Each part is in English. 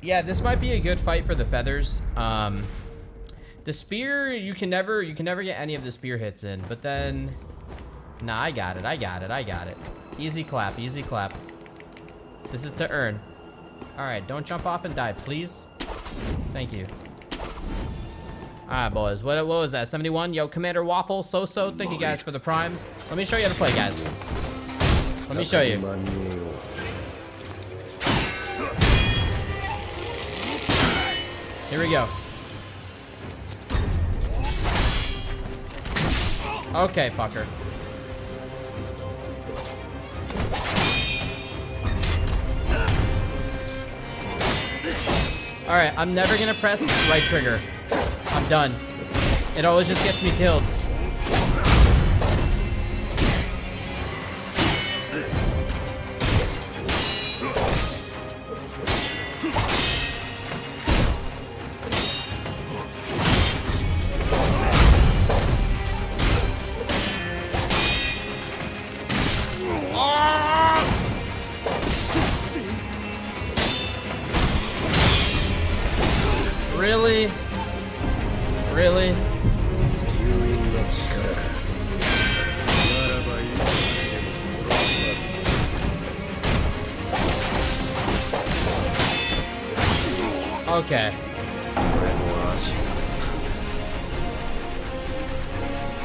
Yeah, this might be a good fight for the feathers. The spear, you can never get any of the spear hits in, but then, nah, I got it. Easy clap. This is to earn. All right, don't jump off and die, please. Thank you. All right, boys, what was that, 71? Yo, Commander Waffle, so-so, thank you guys for the primes. Let me show you how to play, guys. Let me show you. Here we go. Okay, fucker. All right, I'm never gonna press right trigger. I'm done. It always just gets me killed. Really? Okay.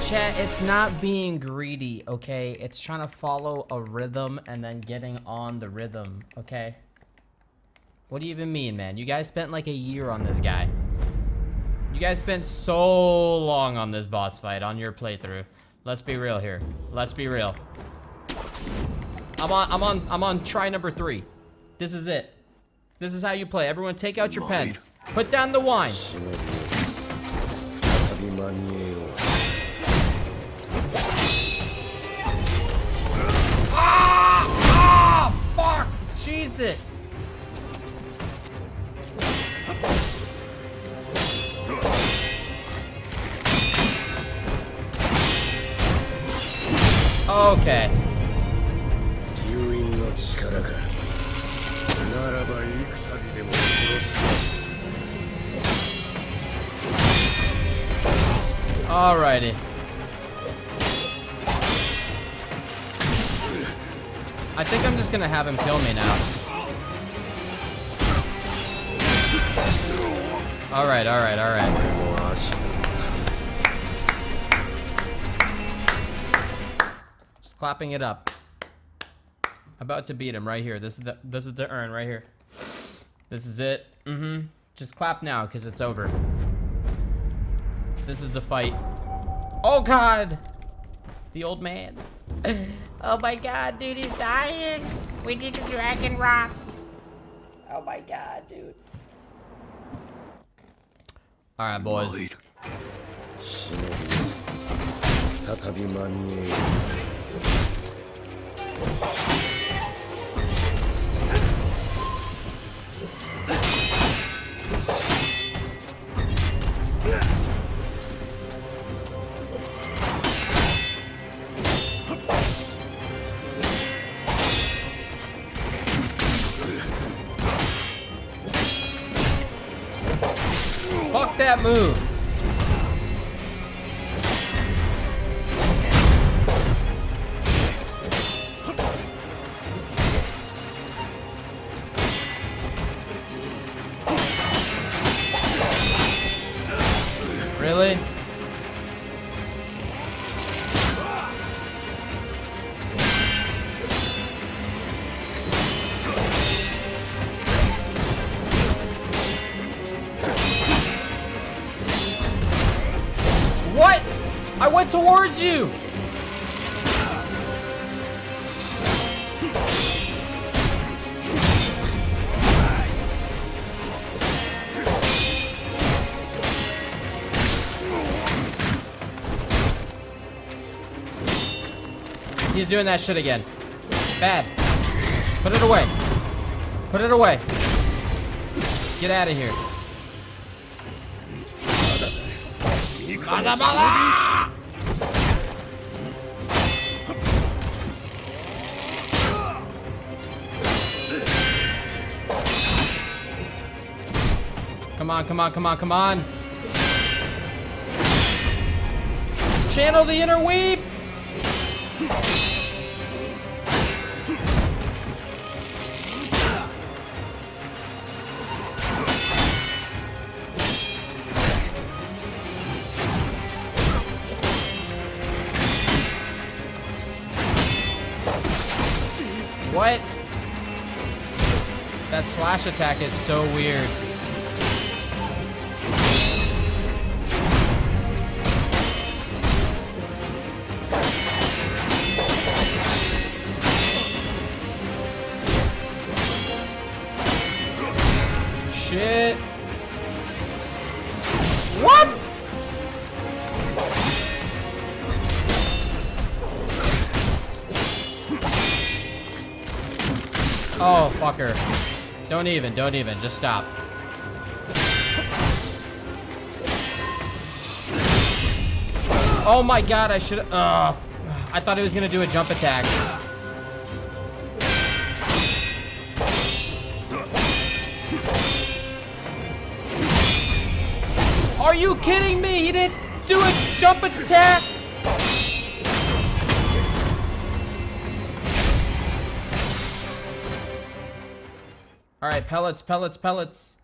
Chat, it's not being greedy, okay? It's trying to follow a rhythm and then getting on the rhythm, okay? What do you even mean, man? You guys spent like a year on this guy. You guys spent so long on this boss fight, on your playthrough. Let's be real here. Let's be real. I'm on try number 3. This is it. This is how you play. Everyone take out your pens. Put down the wine. Ah! Ah! Fuck! Jesus! Okay. Alrighty. I think I'm just gonna have him kill me now. Alright. Clapping it up. About to beat him right here. This is the urn right here. This is it. Mm-hmm. Just clap now, cause it's over. This is the fight. Oh God! The old man. Oh my God, dude, he's dying. We need the Dragon Rot. Oh my God, dude. All right, boys. Fuck that move. Towards you. He's doing that shit again. Bad. Put it away. Put it away. Get out of here. Come on, come on, come on, come on. Channel the inner weep. What? That slash attack is so weird. Shit. What? Oh, fucker. Don't even, just stop. Oh my god, I should've, I thought he was gonna do a jump attack. Are you kidding me? He didn't do a jump attack? All right, pellets, pellets, pellets.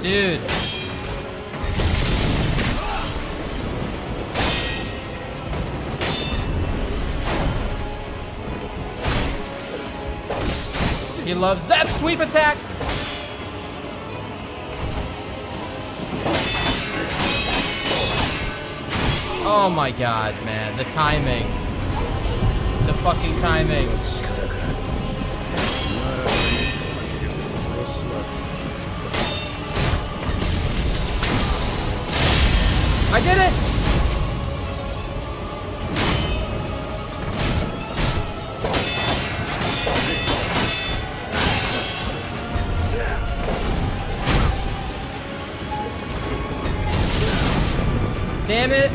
Dude. He loves that sweep attack. Oh my god, man. The timing. The fucking timing. I did it! Damn it!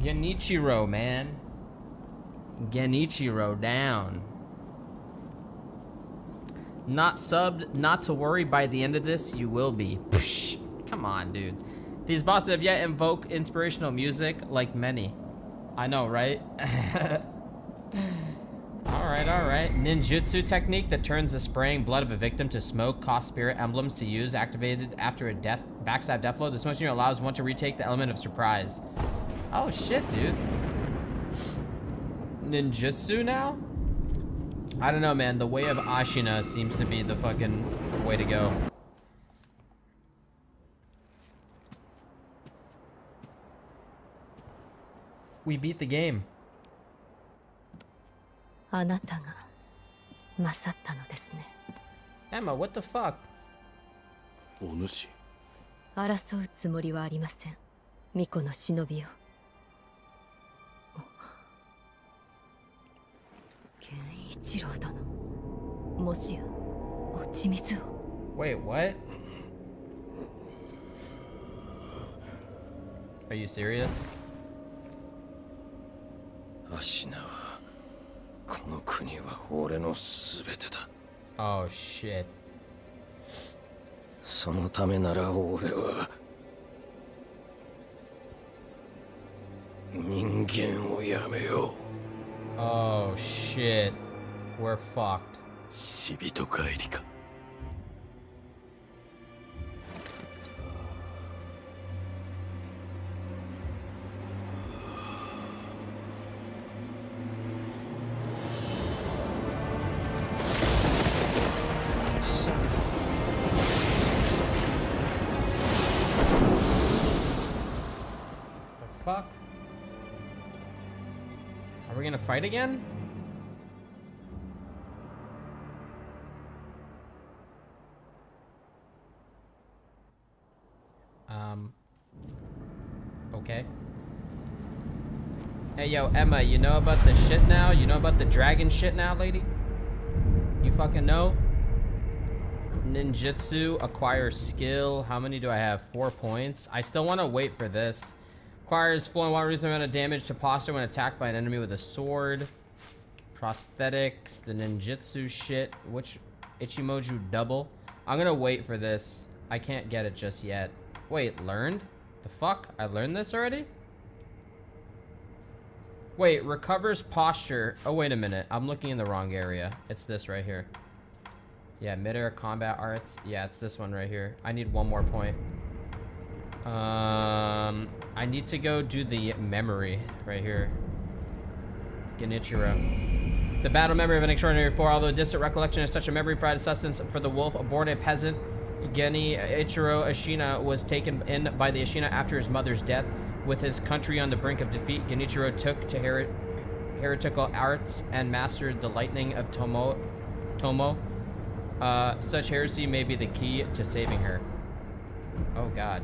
Genichiro, man. Genichiro down. Not subbed, not to worry. By the end of this, you will be. Psh, come on, dude. These bosses have yet invoke inspirational music like many. I know, right? Alright, alright. Ninjutsu technique that turns the spraying blood of a victim to smoke, cost spirit emblems to use, activated after a death, backstab death blow. This motion allows one to retake the element of surprise. Oh shit, dude. Ninjutsu now? I don't know, man. The way of Ashina seems to be the fucking way to go. We beat the game. Emma, what the fuck? Onushi. Wait, what? Are you serious? Oh shit. Oh shit. We're fucked. Shibito Kaerika. fuck? Are we gonna fight again? Okay. Hey, yo, Emma, you know about the shit now? You know about the dragon shit now, lady? You fucking know? Ninjutsu, acquire skill. How many do I have? 4 points. I still want to wait for this. Acquires flowing water, reasonable amount of damage to posture when attacked by an enemy with a sword. Prosthetics, the ninjutsu shit. Which Ichimoju double? I'm gonna wait for this. I can't get it just yet. Wait, learned? The fuck? I learned this already? Wait, recovers posture. Oh, wait a minute. I'm looking in the wrong area. It's this right here. Yeah, mid-air combat arts. Yeah, it's this one right here. I need one more point. I need to go do the memory right here. Genichiro. The battle memory of an extraordinary four, although distant recollection is such a memory provided sustenance for the wolf, born a peasant. Genichiro Ashina was taken in by the Ashina after his mother's death. With his country on the brink of defeat, Genichiro took to heretical arts and mastered the lightning of Tomo. Such heresy may be the key to saving her. Oh god.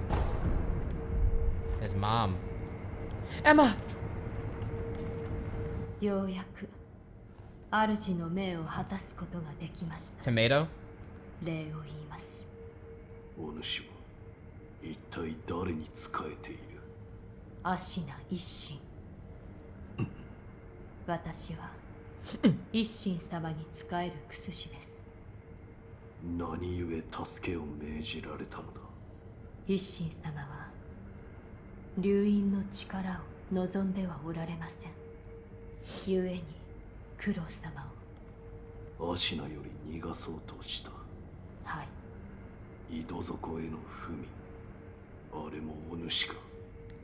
His mom. Emma! Tomato? Ashina Isshin. Watashi wa Isshin sama ni tsukaeru kusushi desu. Nani yue tasuke o meijirareta no da? Isshin sama wa ryuin no chikara o nozonde wa oraremasen. Yue ni Kuro sama o Ashina yori nigasou to shita. Hai. Idozoko e no fumi. Are mo o nushi ka?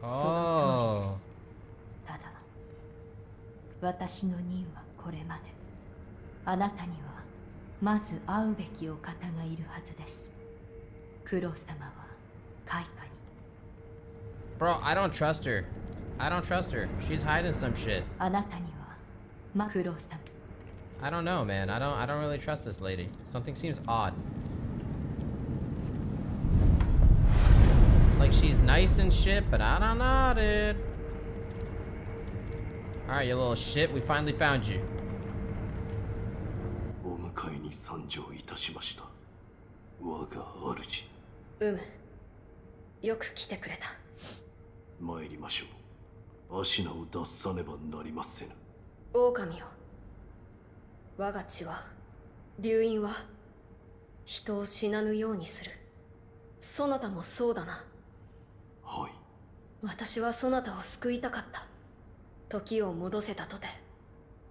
Oh. Bro, I don't trust her. I don't trust her. She's hiding some shit. I don't know, man. I don't really trust this lady. Something seems odd. Like, she's nice and shit, but I don't know, dude. Alright, you little shit, we finally found you.はい。私はそなたを救いたかった。時を戻せたとて、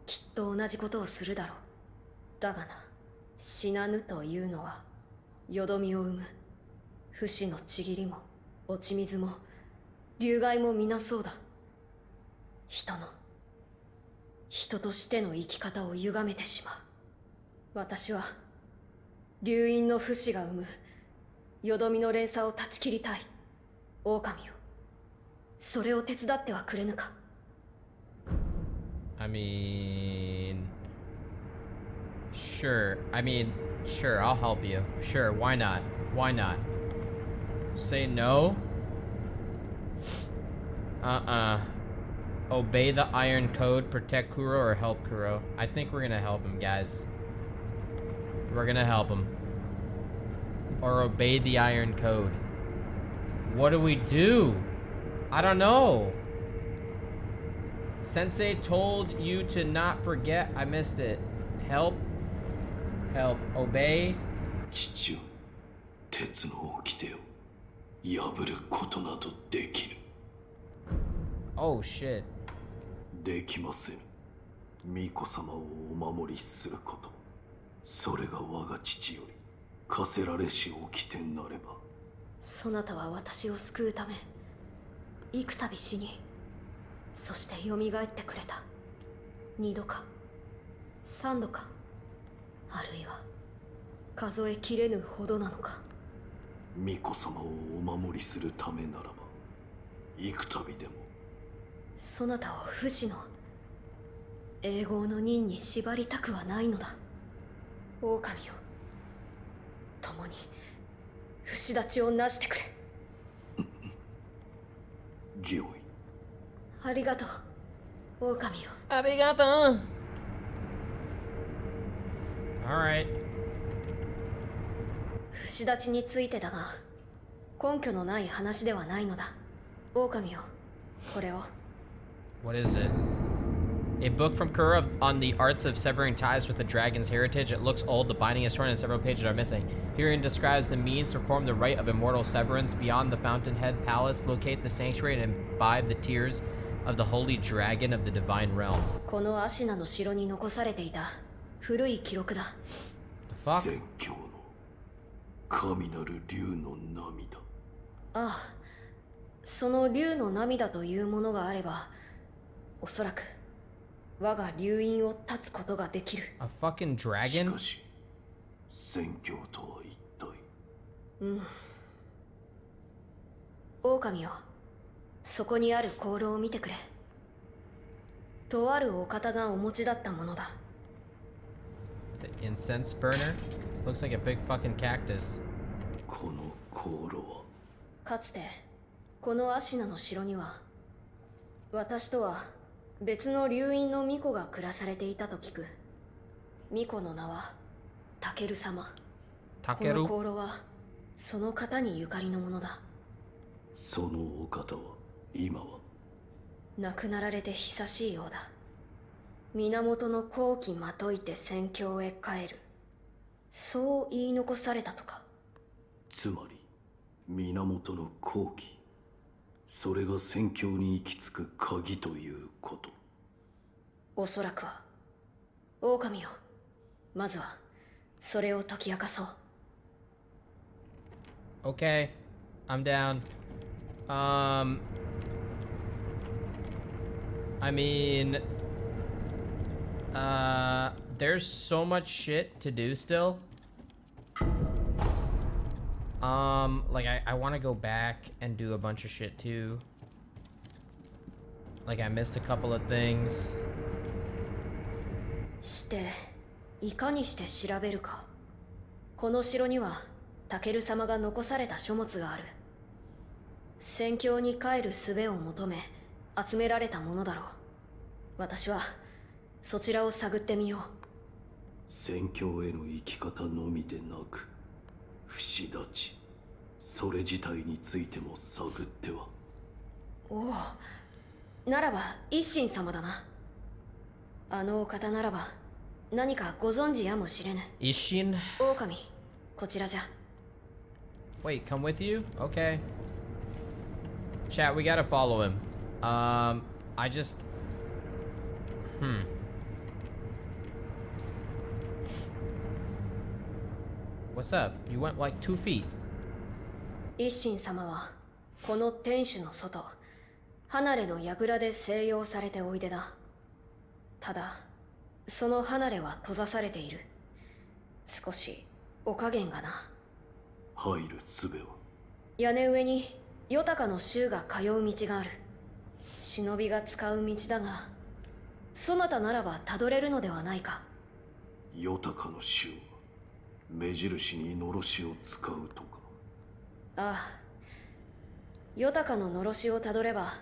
きっと同じことをするだろう。だがな、死なぬというのは、よどみを生む。不死のちぎりも、落ち水も、流害も皆そうだ。人としての生き方を歪めてしまう。私は、流因の不死が生む、よどみの連鎖を断ち切りたい。 I mean... Sure, sure, I'll help you. Sure, why not? Why not? Say no? Obey the Iron Code, protect Kuro, or help Kuro? I think we're gonna help him, guys. We're gonna help him. Or obey the Iron Code. What do we do? I don't know. Sensei told you to not forget. I missed it. Help. Help. Obey. Oh, shit. そなたを不死の永劫の任に縛りたくはないのだ。狼を共に不死立ちをなしてくれ。ジオイ。ありがとう、狼よ。ありがとう。Alright。不死立ちについてだが、根拠のない話ではないのだ。狼よ、これを。What is it? A book from Kuro on the arts of severing ties with the dragon's heritage. It looks old, the binding is torn, and several pages are missing. Herein describes the means to perform the rite of immortal severance beyond the Fountainhead Palace, locate the sanctuary, and imbibe the tears of the holy dragon of the divine realm. The fuck? Ah, その竜の涙というものがあれば、おそらく我が竜院を断つことができる。A fucking dragon? しかし、戦況とは一体。うん。狼よ、そこにある香炉を見てくれ。とあるお方がお持ちだったものだ。The incense burner looks like a big fucking cactus. この香炉はかつてこのアシナの城には私とは別の竜院の巫女が暮らされていたと聞く。巫女の名はタケル様。タケル。この香炉はその方にゆかりのものだ。そのお方は今は亡くなられて久しいようだ。源の後期まといて戦況へ帰る。そう言い残されたとか。つまり源の後期。それが戦況に行き着く鍵ということ。おそらくは。狼よ、まずはそれを解き明かそう。 Okay, I'm down. I mean, there's so much shit to do still. Like I want to go back and do a bunch of shit too. Like I missed a couple of things. していかにして調べるか。この城にはタケル様が残された書物がある。戦況に帰る術を求め集められたものだろう。私はそちらを探ってみよう。戦況への生き方のみでなく。不死立ち、それ自体についても探っては。おお、ならば一心様だな。あのお方ならば何かご存知やもしれぬ。一心。狼、こちらじゃ。Wait, come with you? Okay. Chat, we gotta follow him. I just. What's up? You went like 2 feet. Isshin-sama wa kono tenshu no soto, hanare no yagura de seiyou sarete oide da. Tada, sono hanare wa tozasarete iru. Sukoshi okagen ga na. Hairu sube wa. Yane ue ni Yotaka no shuu ga kayou michi ga aru. Shinobi ga tsukau michi da ga, sonata naraba tadoreru no dewa nai ka. Yotaka no shuu. 目印にのろしを使うとか。ああ、ヨタカののろしをたどれば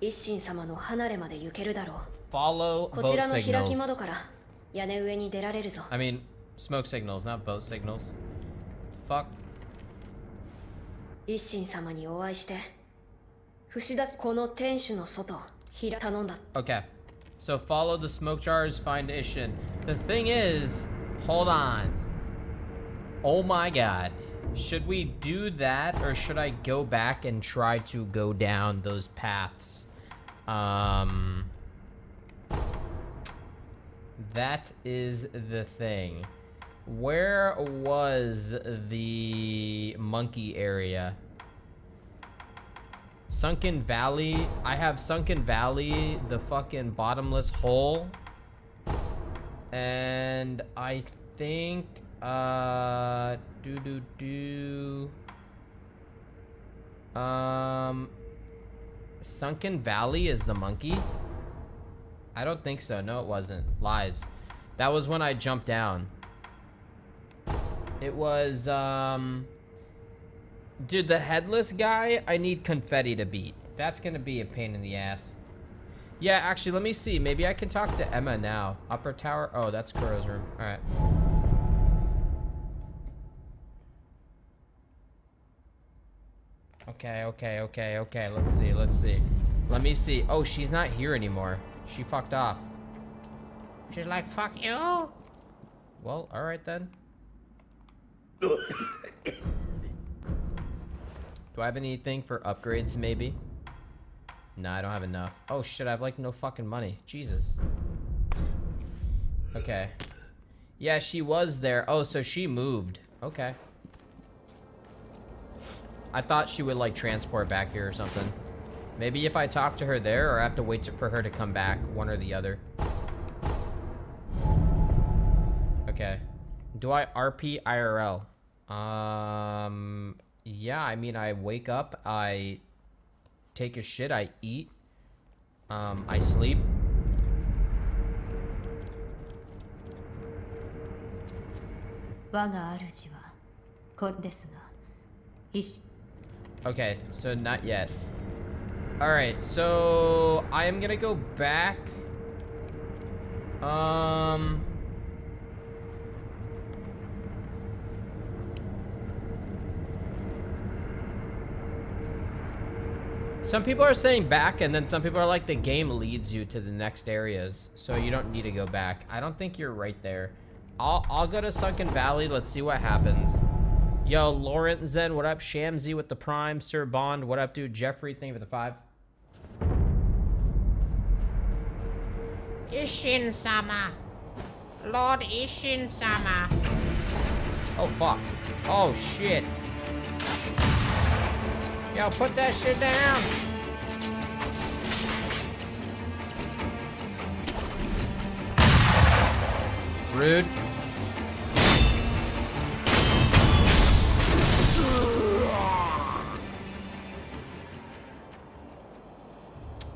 一心様の離れまで行けるだろう。こちらの開き窓から屋根上に出られるぞ。I mean, smoke signals, not boat signals. Fuck. 一心様にお会いして、不死立ちこの天守の外ひら頼んだ。Okay, so follow the smoke jars, find Isshin. The thing is, hold on. Oh my god. Should we do that or should I go back and try to go down those paths? That is the thing. Where was the monkey area? Sunken Valley. I have Sunken Valley, the fucking bottomless hole. And I think Sunken Valley is the monkey? I don't think so. No, it wasn't. Lies. That was when I jumped down. It was, dude, the headless guy, I need confetti to beat. That's gonna be a pain in the ass. Yeah, actually, let me see. Maybe I can talk to Emma now. Upper tower. Oh, that's Kuro's room. All right. Okay, okay, okay, okay. Let's see, let's see. Let me see. Oh, she's not here anymore. She fucked off. She's like, fuck you. Well, all right then. Do I have anything for upgrades, maybe? Nah, I don't have enough. Oh shit, I have like no fucking money. Jesus. Okay. Yeah, she was there. Oh, so she moved. Okay. I thought she would like transport back here or something. Maybe if I talk to her there, or I have to wait for her to come back, one or the other. Okay. Do I RP IRL? Yeah, I mean, I wake up, I take a shit, I eat, I sleep. Okay, so not yet. Alright, so I am gonna go back. Some people are saying back, and then some people are like, the game leads you to the next areas, so you don't need to go back. I don't think you're right there. I'll go to Sunken Valley. Let's see what happens. Yo, Laurent Zen, what up? Shamzy with the Prime. Sir Bond, what up, dude? Jeffrey, thank you for the 5. Isshin-sama. Lord Isshin-sama. Oh, fuck. Oh, shit. Yo, put that shit down! Rude.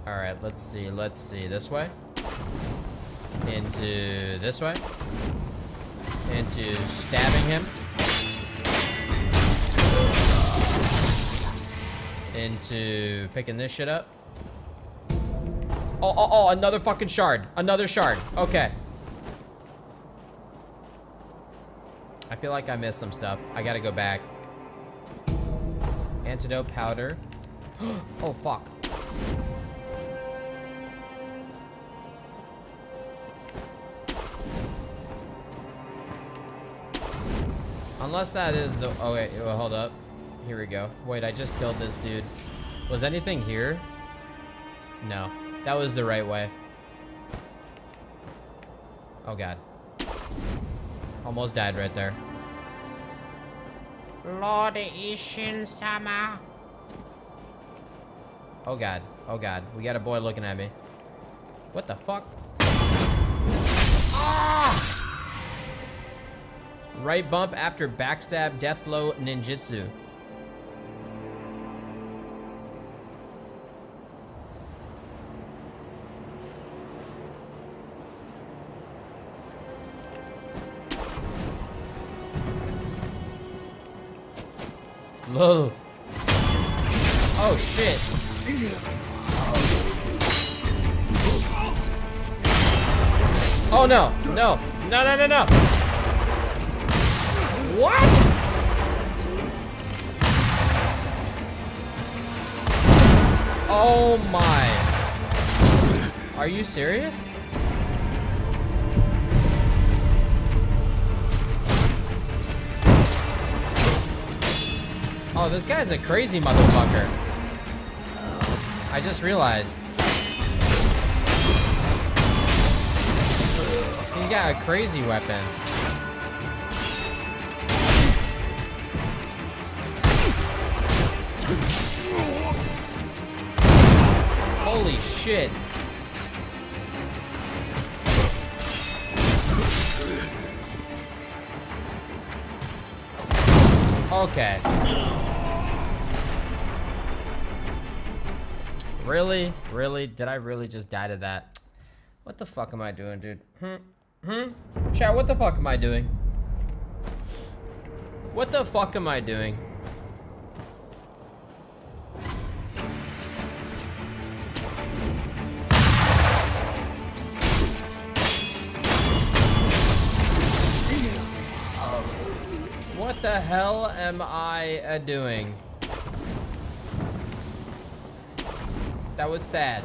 Alright, let's see, let's see. This way. Into this way. Into stabbing him. Into picking this shit up. Oh, another fucking shard. Another shard. Okay. I feel like I missed some stuff. I gotta go back. Antidote powder. Oh, fuck. Unless that is the... Oh, wait. Well, hold up. Here we go. Wait, I just killed this dude. Was anything here? No. That was the right way. Oh, God. Almost died right there. Lord Isshin-sama. Oh, God. Oh, God. We got a boy looking at me. What the fuck? Ah! Right bump after backstab, death blow, ninjutsu. Whoa. Oh shit. Oh no, no, no, no, no, no. What? Oh my. Are you serious? Oh, this guy's a crazy motherfucker. I just realized. He got a crazy weapon. Holy shit. Okay. Really? Really? Did I really just die to that? What the fuck am I doing, dude? Chat, what the fuck am I doing? What the fuck am I doing? What the hell am I doing? That was sad.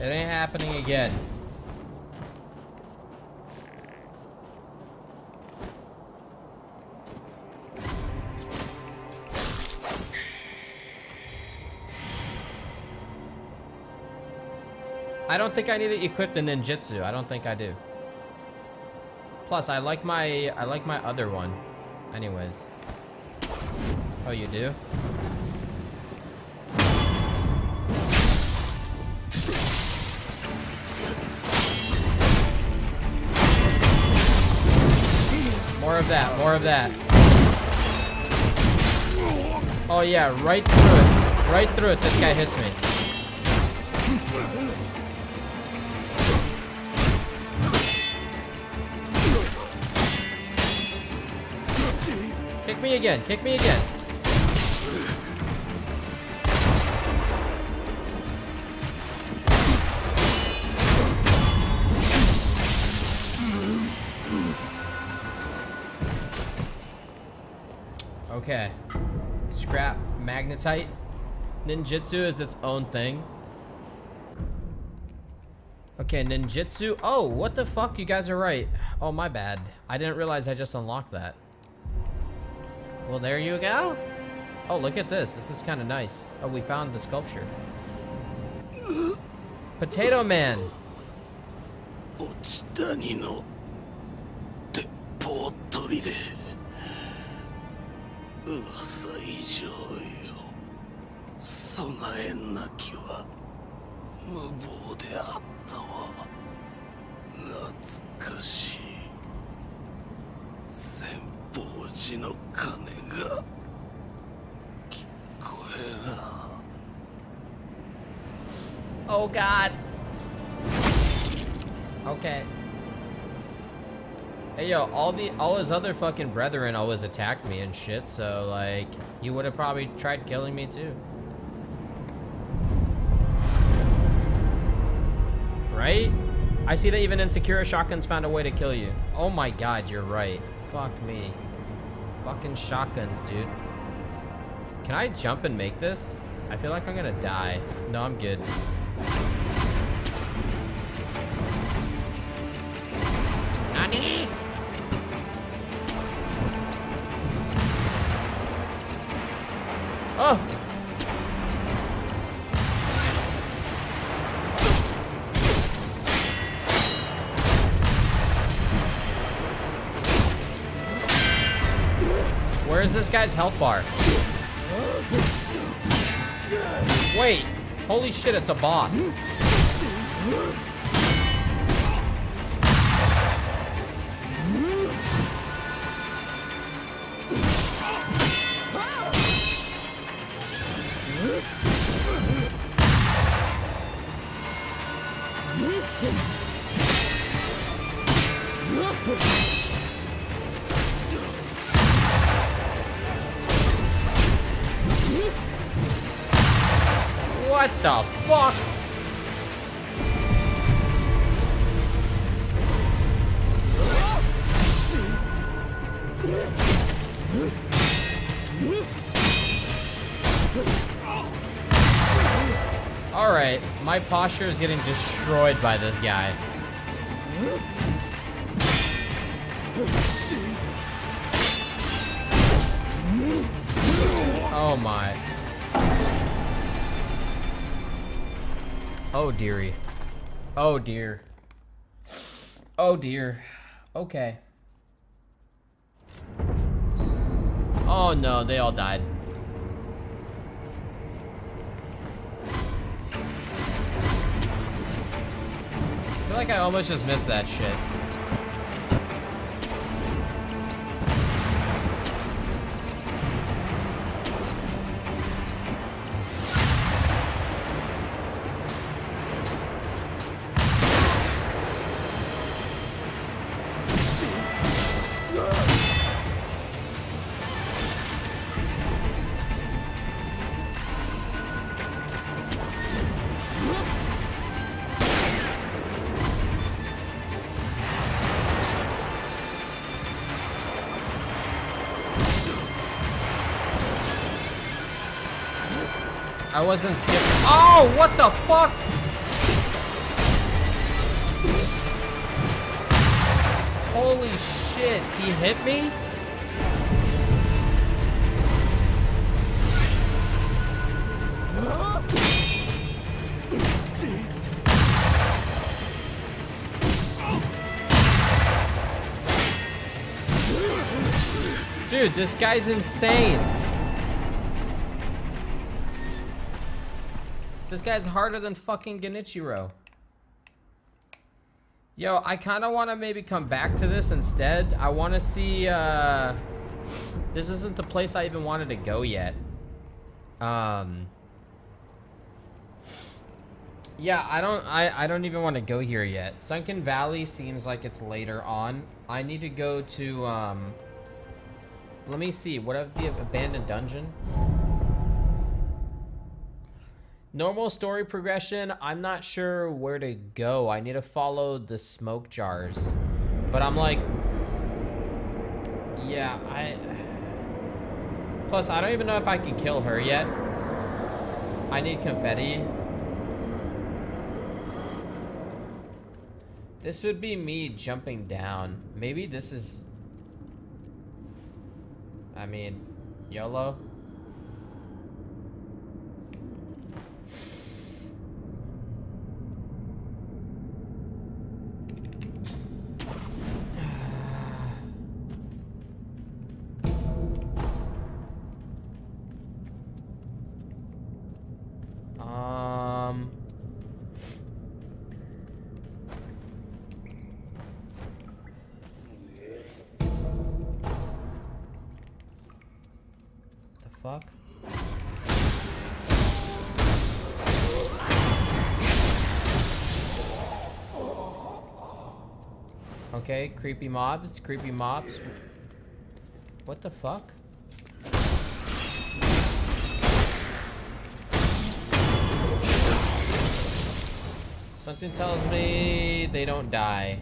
It ain't happening again. I don't think I need to equip the ninjutsu. I don't think I do. Plus, I like my other one. Anyways. Oh, you do? More of that, more of that. Oh yeah, right through it. Right through it, this guy hits me. Kick me again, kick me again. Okay, scrap magnetite. Ninjutsu is its own thing. Okay, ninjutsu. Oh, what the fuck? You guys are right. Oh, my bad. I didn't realize I just unlocked that. Well, there you go. Oh, look at this. This is kind of nice. Oh, we found the sculpture. Potato Man. Oh God. Okay. Hey yo, all his other fucking brethren always attacked me and shit, so like, you would have probably tried killing me too. Right? I see that even in Sekiro, shotguns found a way to kill you. Oh my God, you're right. Fuck me. Fucking shotguns, dude. Can I jump and make this? I feel like I'm gonna die. No, I'm good. Nani? Oh! Where is this guy's health bar? Wait, holy shit, it's a boss. What the fuck? All right, my posture is getting destroyed by this guy. Oh my. Oh dearie. Oh dear. Oh dear. Okay. Oh no, they all died. I feel like I almost just missed that shit. I wasn't skipping. Oh, what the fuck? Holy shit, he hit me? Dude, this guy's insane. This guy's harder than fucking Genichiro. Yo, I kind of want to maybe come back to this instead. I want to see, this isn't the place I even wanted to go yet. Yeah, I don't even want to go here yet. Sunken Valley seems like it's later on. I need to go to, let me see, what of the abandoned dungeon? Normal story progression, I'm not sure where to go. I need to follow the smoke jars. But I'm like, yeah, plus I don't even know if I can kill her yet. I need confetti. This would be me jumping down. Maybe this is, I mean, YOLO. Okay, creepy mobs, creepy mobs. What the fuck? Something tells me they don't die.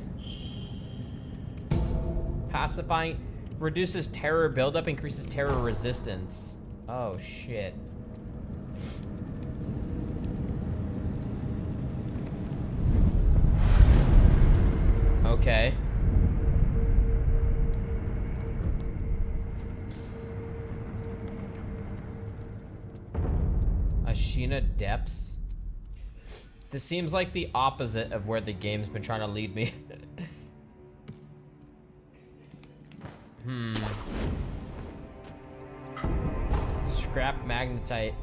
Pacifying reduces terror buildup, increases terror resistance. Oh shit. Okay. Ashina Depths. This seems like the opposite of where the game's been trying to lead me. Scrap magnetite.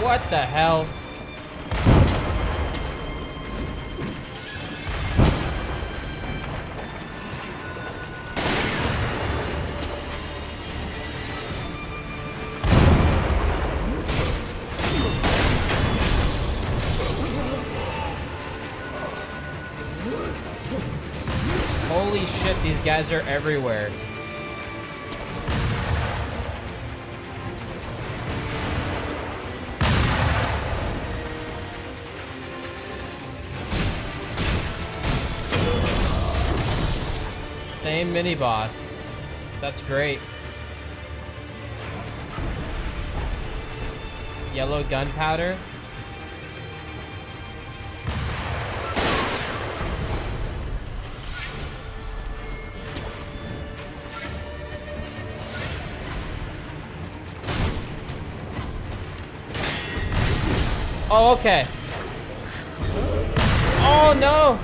What the hell? Holy shit, these guys are everywhere. Same mini boss. That's great. Yellow gunpowder. Oh, okay. Oh no.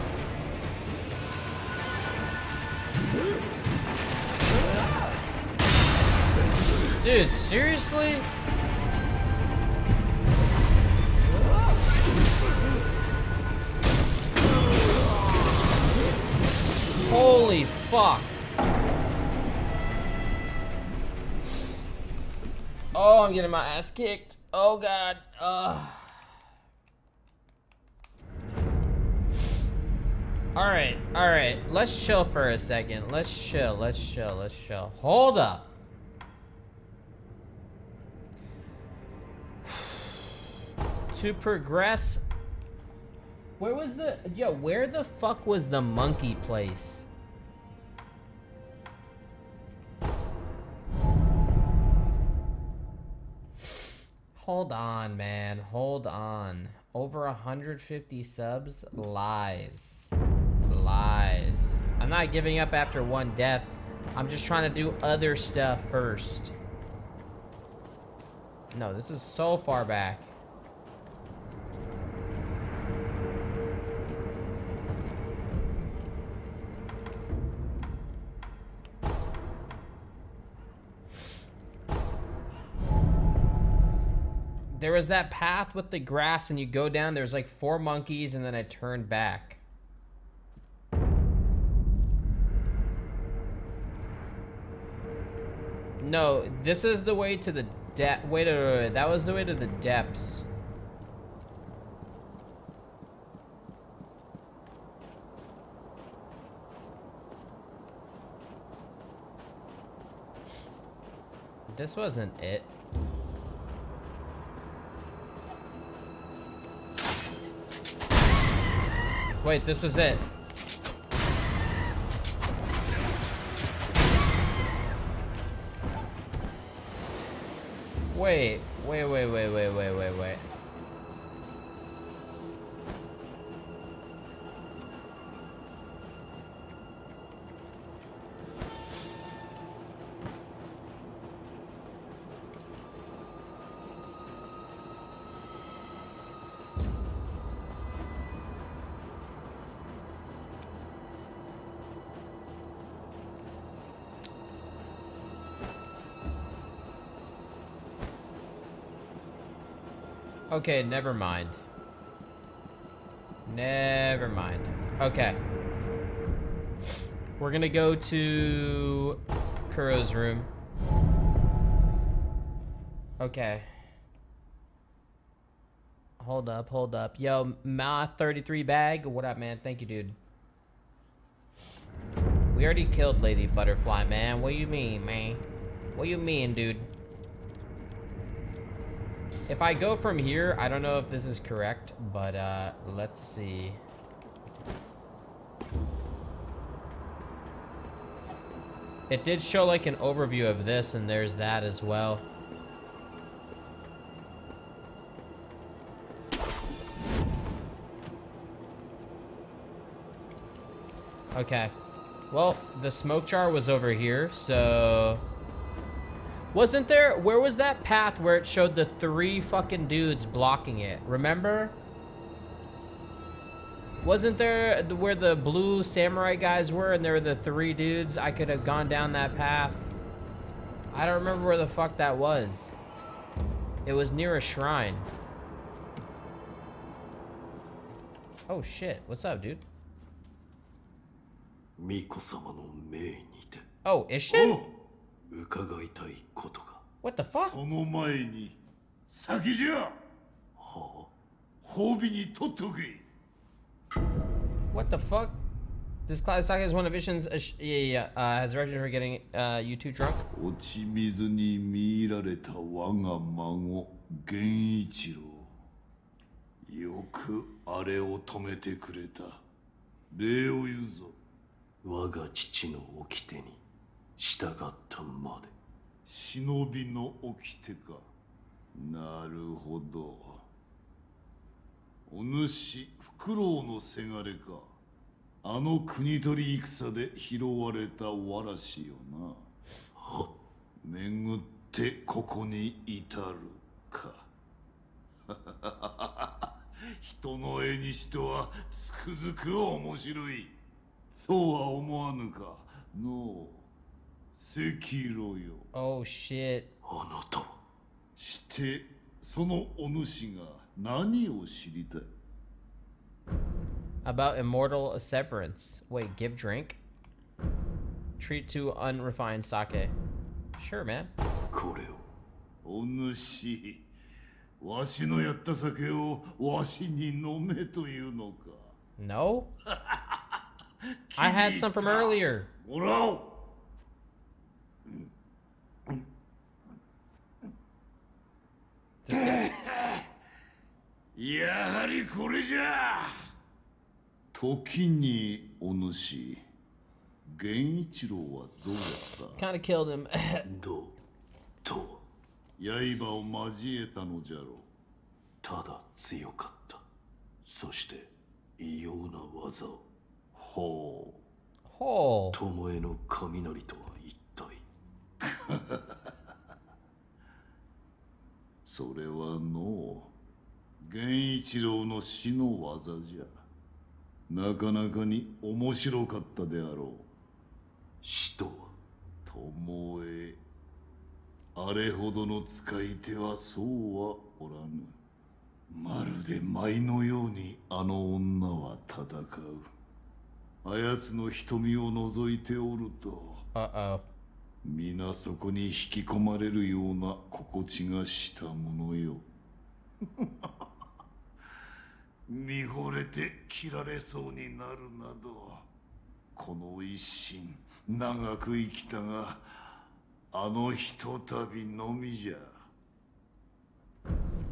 Dude, seriously? Holy fuck. Oh, I'm getting my ass kicked. Oh, God. Ugh. Alright. Let's chill for a second. Let's chill. Hold up. To progress... Where was the... Yo, where the fuck was the monkey place? Hold on, man. Hold on. Over 150 subs? Lies. I'm not giving up after one death. I'm just trying to do other stuff first. No, this is so far back. There was that path with the grass and you go down, there's like 4 monkeys and then I turned back. No, this is the way to the depth. Wait, that was the way to the depths. This wasn't it. Wait, this was it. Wait. Okay, never mind. Okay. We're gonna go to Kuro's room. Okay. Hold up. Yo, my 33 bag, what up, man? Thank you, dude. We already killed Lady Butterfly, man. What do you mean, man? What do you mean, dude? If I go from here, I don't know if this is correct, but let's see. It did show like an overview of this, and there's that as well. Okay. Well, the smoke jar was over here, so... Wasn't there, where was that path where it showed the 3 fucking dudes blocking it? Remember? Wasn't there where the blue samurai guys were and there were the 3 dudes? I could have gone down that path. I don't remember where the fuck that was. It was near a shrine. Oh shit, what's up, dude? Oh, Isshin? Oh. What the fuck? What the fuck? This cloud of sake is one of Ishin's. Has a reputation for getting you too drunk. No. Sekiro yo. Oh shit. About Immortal Severance. Wait, give drink? Treat to unrefined sake. Sure, man. No? I had some from earlier. Kind of killed him. Oh. Uh-oh.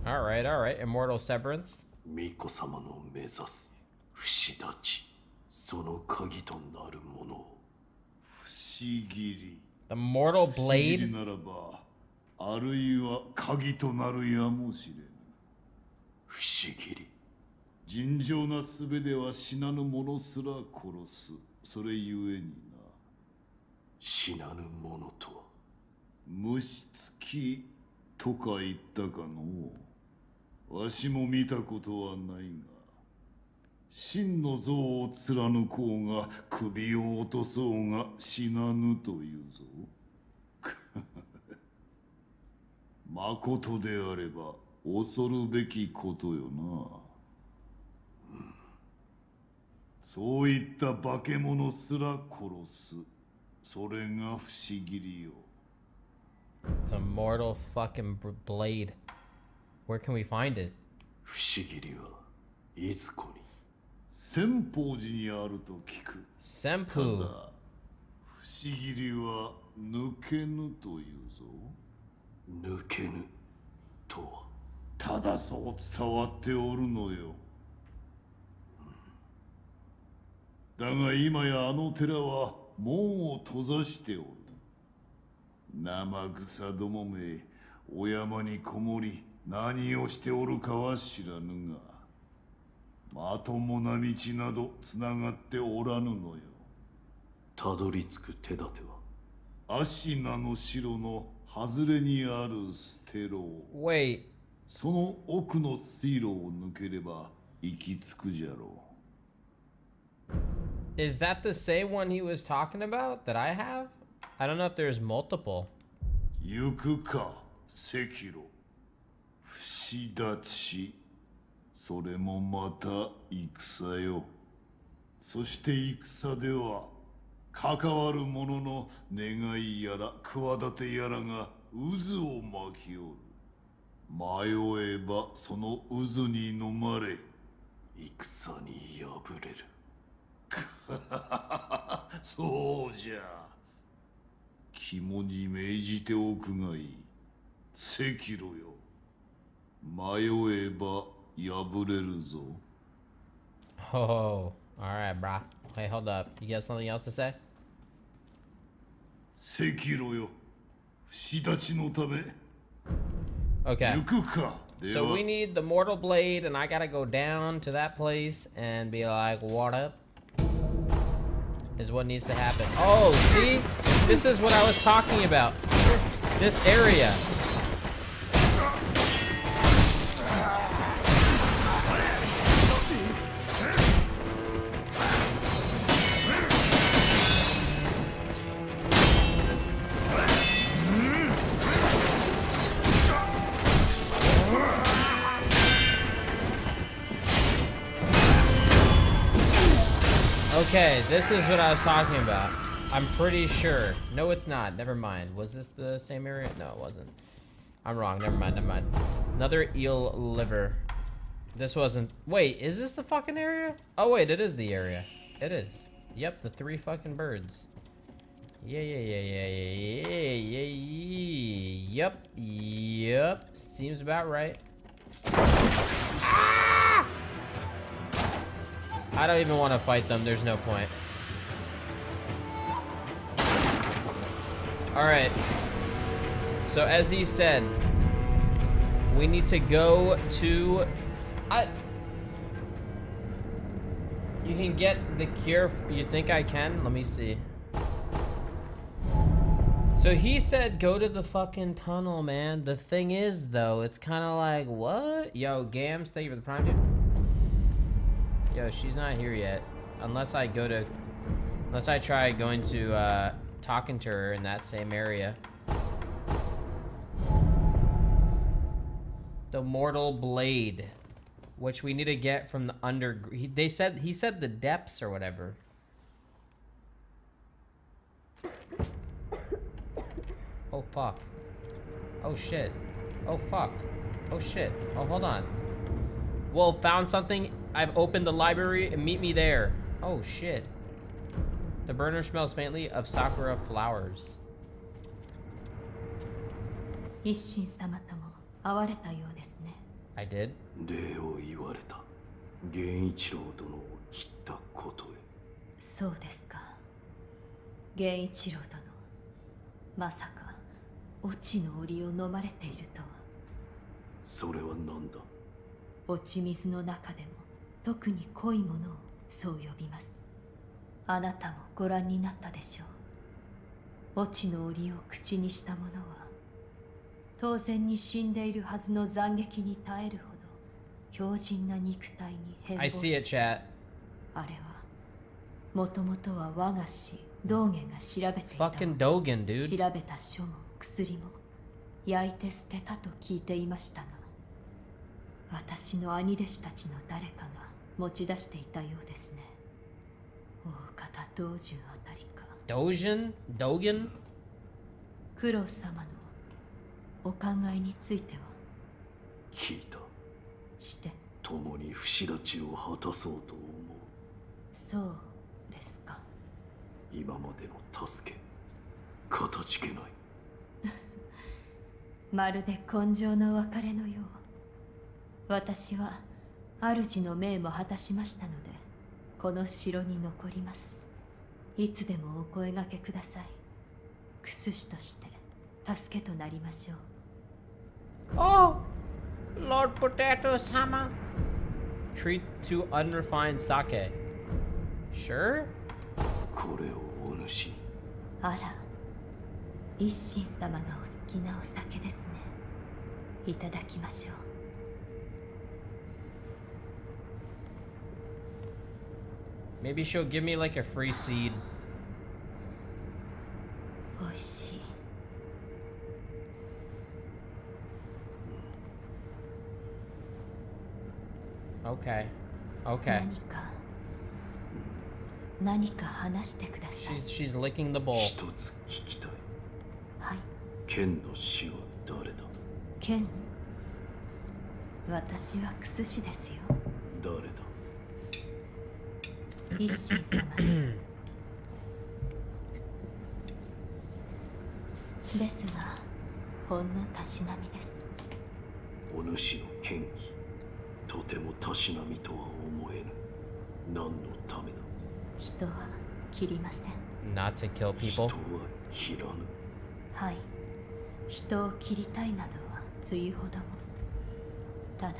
All right, Immortal Severance. The Mortal Blade? The Mortal fucking Blade. Where can we find it? Senpu. Wait. Is that the same one he was talking about that I have? I don't know if there's multiple. Yukuka Sekiro Fushidachi. Oh, alright, brah. Hey, hold up. You got something else to say? Okay. So we need the Mortal Blade, and I gotta go down to that place and be like, what up? Is what needs to happen. Oh, see? This is what I was talking about. This area. Okay, this is what I was talking about. I'm pretty sure. No, it's not. Never mind. Was this the same area? No, it wasn't. I'm wrong. Never mind. Never mind. Another eel liver. This wasn't. Wait, is this the fucking area? Oh, wait, it is the area. It is. Yep, the three fucking birds. Yeah. Yep. Seems about right. Ah! I don't even want to fight them. There's no point. Alright. So, as he said, we need to go to... You can get the cure... You think I can? Let me see. So he said go to the fucking tunnel, man. The thing is, though, it's kind of like, what? Yo, Gams, thank you for the prime, dude. Yo, she's not here yet. Unless I go to... Unless I try going to, talking to her in that same area. The Mortal Blade, which we need to get from the underground. They said, he said the depths or whatever. Oh, fuck. Oh, shit. Oh, fuck. Oh, shit. Oh, hold on. Well, found something. I've opened the library and meet me there. Oh, shit. The burner smells faintly of Sakura flowers. I did? I see it, chat. Fucking Dogen, dude. 薬も焼いて捨てたと聞いていましたが、私の兄弟子たちの誰かが持ち出していたようですね。大方道順あたりか。道順？道順？苦労様のお考えについては聞いた。して共に不死立ちを果たそうと思う。そうですか。今までの助け、かたじけない。 まるで根性の別れのよう。私は主の命も果たしましたので、この城に残ります。いつでもお声掛けください。薬師として助けとなりましょう。Oh, Lord Potato-sama. Treat to unrefined sake. Sure? これをお主。あら、一心様の Maybe she'll give me like a free seed. Okay. Okay. She's licking the bowl. 剣の師は誰だ？剣。私は薬師ですよ。誰だ？一心様です。ですが、ほんのたしなみです。お主の剣気、とてもたしなみとは思えぬ。何のためだ？人は切りません。Not to kill people。人は切らぬ。はい。 人を切りたいなどはついほども。ただ、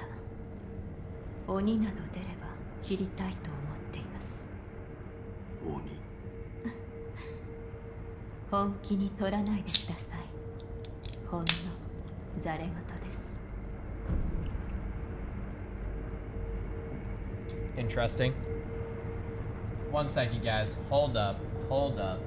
鬼など出れば切りたいと思っています。鬼。本気に取らないでください。ほんのざれ言です。Interesting. One second, guys. Hold up. Hold up.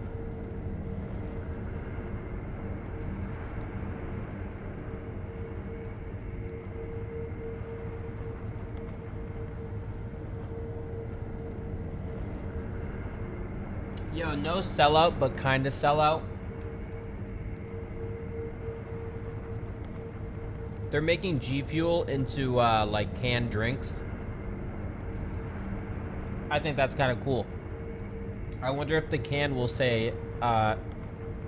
Yo, no sellout, but kinda sellout. They're making G Fuel into like canned drinks. I think that's kind of cool. I wonder if the can will say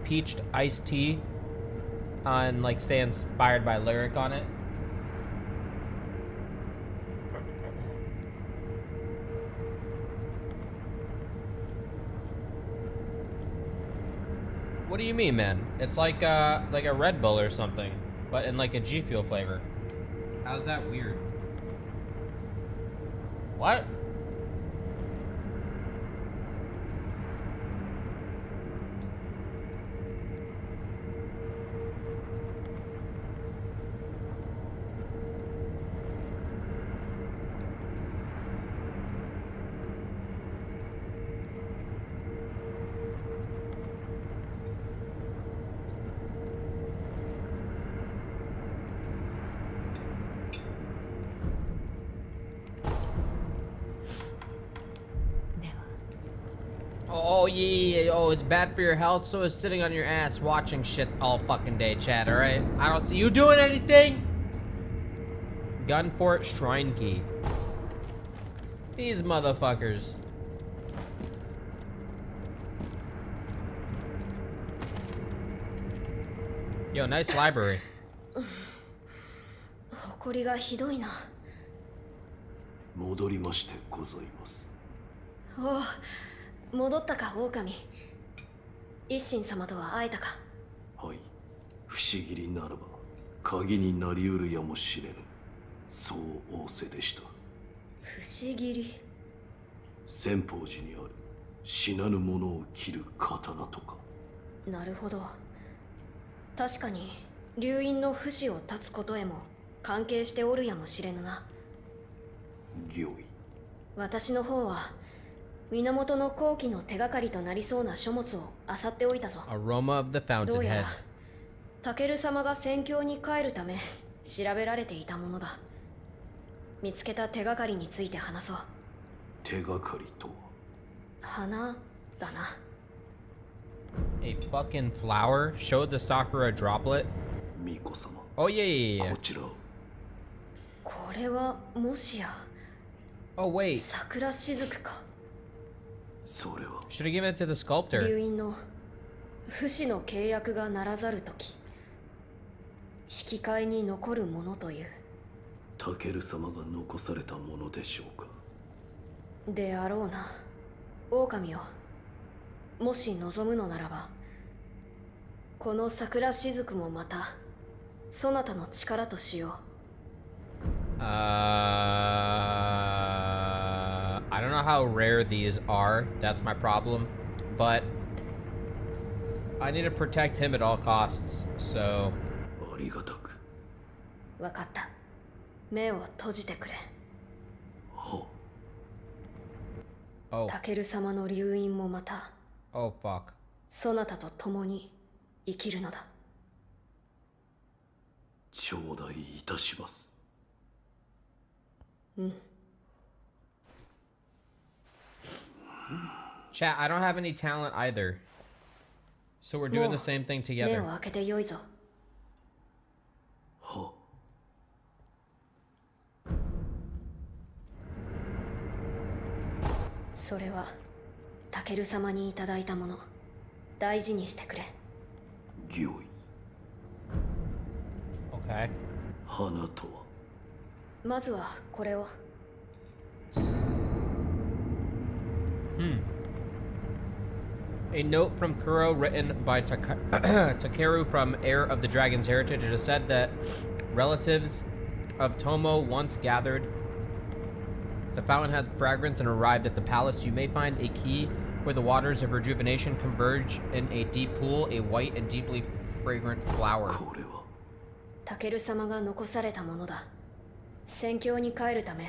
peached iced tea on, like, say, inspired by Lirik on it. What do you mean, man? It's like a Red Bull or something, but in like a G Fuel flavor. How's that weird? What? Oh, it's bad for your health, so it's sitting on your ass watching shit all fucking day, Chad, alright? I don't see you doing anything! Gunfort Shrine Key. These motherfuckers. Yo, nice library. Oh. 戻ったか、狼。一心様とは会えたか。はい。不思議にならば、鍵になりうるやもしれぬ。そう仰せでした。不思議。仙宝寺にある死なぬものを切る刀とか。なるほど。確かに、流因の不死を断つことへも関係しておるやもしれぬな。御意。私の方は 源の後期の手がかりとなりそうな書物を漁っておいたぞ。Aroma of the Fountainhead。どうやら、タケル様が戦況に帰るため調べられていたものだ。見つけた手がかりについて話そう。手がかりとは花だな。A fucking flower showed the Sakura droplet。ミコ様。Oh yeah yeah yeah。こちら。これはもしや。Oh wait。桜雫か。 Should have given it to the sculptor. I don't know how rare these are, that's my problem, but I need to protect him at all costs, so... Oh. Oh, fuck. Chat, I don't have any talent either. So we're doing the same thing together. Huh. Okay. Hmm. A note from Kuro written by Takeru from Heir of the Dragon's Heritage. It is said that relatives of Tomo once gathered the Fountainhead fragrance and arrived at the palace. You may find a key where the waters of rejuvenation converge in a deep pool, a white and deeply fragrant flower. Takeru-sama ga nokosareta mono da. Senkyou ni kaeru tame,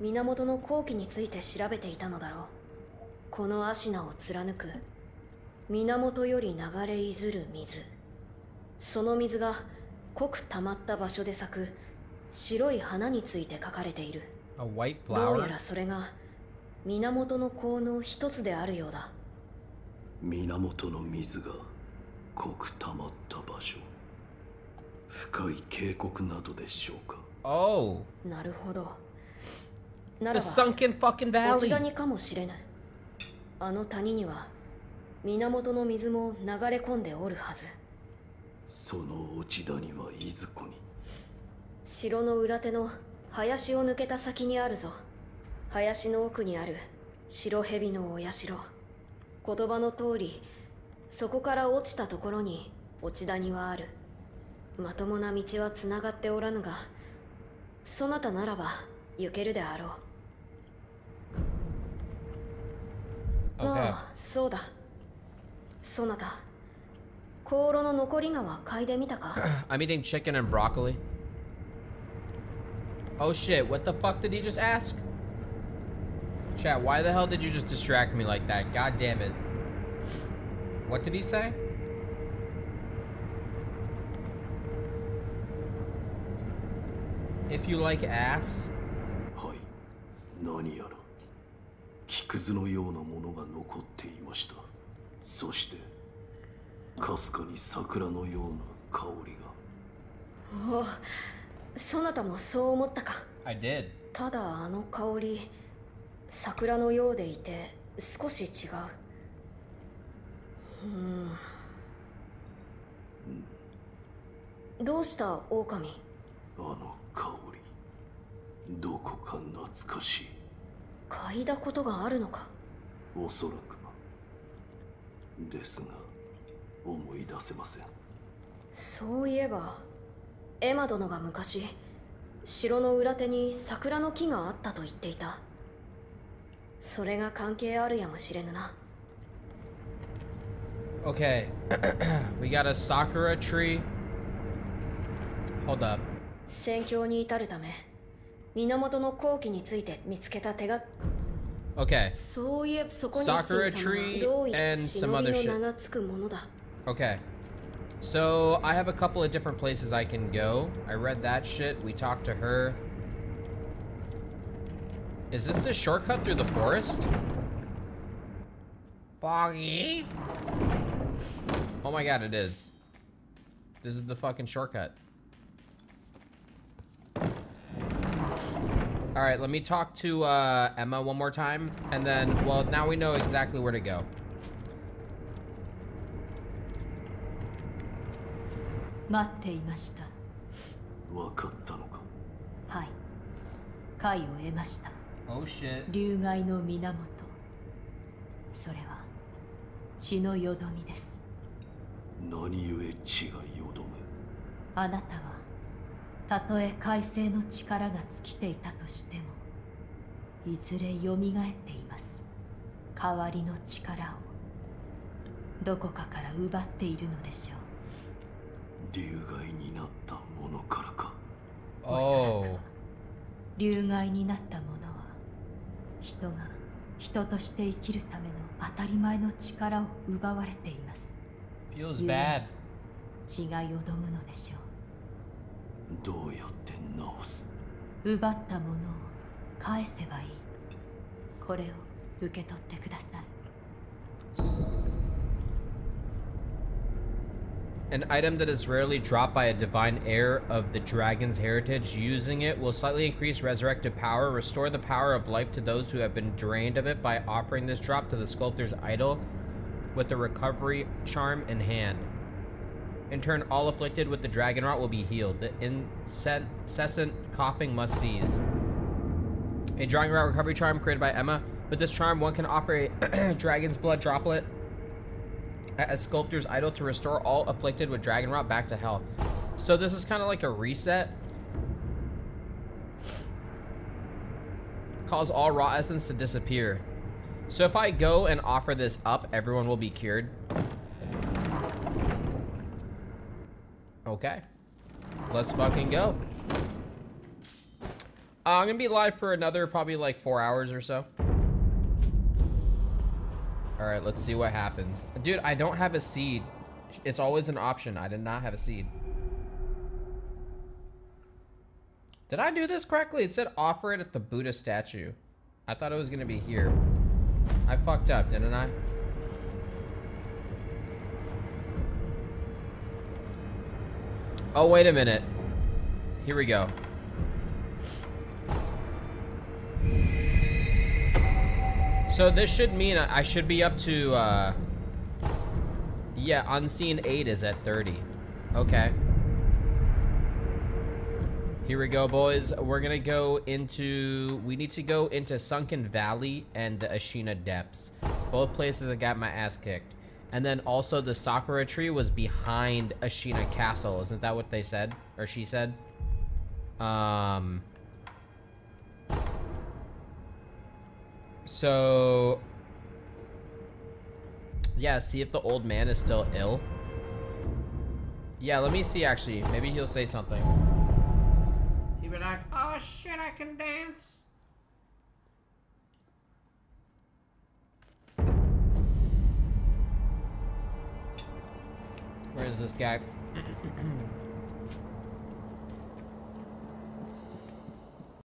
Minamoto no kouki ni tsuite shirabete ita no darou. このアシナを貫く源より流れいずる水。その水が濃く溜まった場所で咲く白い花について書かれている。どうやらそれが源の効能一つであるようだ。源の水が濃く溜まった場所。深い渓谷などでしょうか。Oh. なるほど。ならば、The sunken fucking valley。 ああの谷には源の水も流れ込んでおるはず。その落ち谷はいずこに？城の裏手の林を抜けた先にあるぞ。林の奥にある白蛇のお社。言葉の通り、そこから落ちたところに落ち谷はある。まともな道はつながっておらぬが、そなたならば行けるであろう。ああ、そうだ。そなた、香炉の残り香は嗅いでみたか？ I'm eating chicken and broccoli. Oh shit, what the fuck did he just ask? Chat, why the hell did you just distract me like that? God damn it. What did he say? If you like ass? Oh, そなたもそう思ったか? I did. ただあの香り、桜のようでいて少し違う。どうした狼? あの香り、どこか懐かしい。嗅いだことがあるのか? おそらく。ですが、思い出せません。そういえば、エマ殿が昔、城の裏手に桜の木があったと言っていた。それが関係あるやもしれぬな。Okay, we got a sakura tree. Hold up. 戦況に至るため、源の後期について見つけた手が。Okay. そういえばそこに神様がどういう忍びの名がつくものだ。Okay. So, I have a couple of different places I can go. I read that shit. We talked to her. Is this the shortcut through the forest? Foggy? Oh my god, it is. This is the fucking shortcut. Alright, let me talk to Emma one more time. And then, well, now we know exactly where to go. 待っていました。分かったのか。はい、解を得ました。竜害の源、それは血のよどみです。何故血がよどむ？あなたはたとえ海星の力が尽きていたとしても、いずれよみがえっています。代わりの力をどこかから奪っているのでしょう。 竜害になったものからか。おそらく竜害になったものは、人が人として生きるための当たり前の力を奪われています。Feels bad。血がよどむのでしょう。どうやって直す？奪ったものを返せばいい。これを受け取ってください。 An item that is rarely dropped by a divine heir of the dragon's heritage. Using it will slightly increase resurrective power. Restore the power of life to those who have been drained of it by offering this drop to the Sculptor's Idol with the recovery charm in hand. In turn, all afflicted with the Dragon Rot will be healed. The incessant coughing must cease. A Dragon Rot recovery charm created by Emma. With this charm, one can offer a dragon's blood droplet at a Sculptor's Idol to restore all afflicted with Dragon Rot back to health. So this is kind of like a reset. Cause all raw essence to disappear. So if I go and offer this up, everyone will be cured. Okay. Let's fucking go. I'm gonna be live for another probably like 4 hours or so. All right, let's see what happens. Dude, I don't have a seed. It's always an option. I did not have a seed. Did I do this correctly? It said offer it at the Buddha statue. I thought it was gonna be here. I fucked up, didn't I? Oh, wait a minute. Here we go. So this should mean I should be up to, yeah, Unseen 8 is at 30. Okay. Here we go, boys. We're gonna go into, we need to go into Sunken Valley and the Ashina Depths. Both places I got my ass kicked. And then also the Sakura tree was behind Ashina Castle. Isn't that what they said? Or she said? So, yeah, see if the old man is still ill. Yeah, let me see, actually. Maybe he'll say something. He'd be like, oh, shit, I can dance. Where is this guy?